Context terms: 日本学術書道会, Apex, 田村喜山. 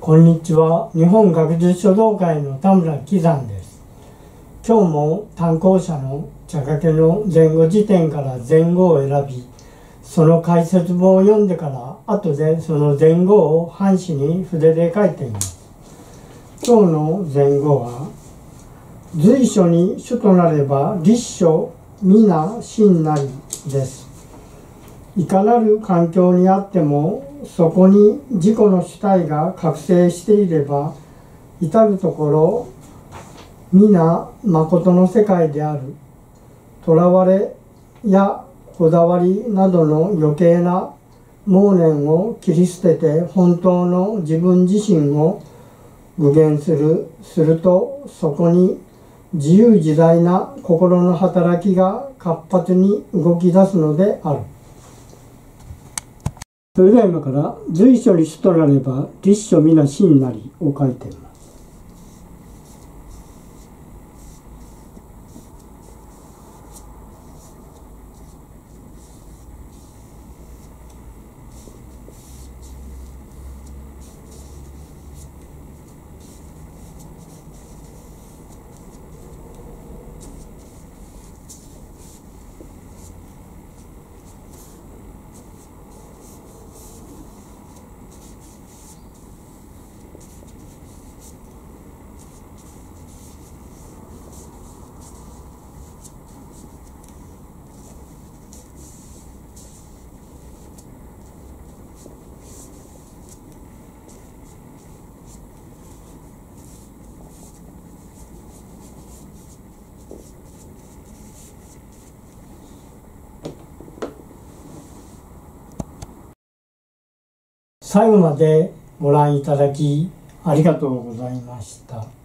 こんにちは。日本学術書道会の田村喜山です。今日も単行者の茶掛けの前後辞典から前後を選び、その解説本を読んでから後でその前後を半紙に筆で書いています。今日の前後は、随所に書となれば立書皆真なりです。いかなる環境にあっても、そこに自己の主体が覚醒していれば、至るところ皆誠の世界である。とらわれやこだわりなどの余計な妄念を切り捨てて、本当の自分自身を具現する。するとそこに自由自在な心の働きが活発に動き出すのである。それでは今から「随所に書となれば立書皆真なり」を書いています。最後までご覧いただきありがとうございました。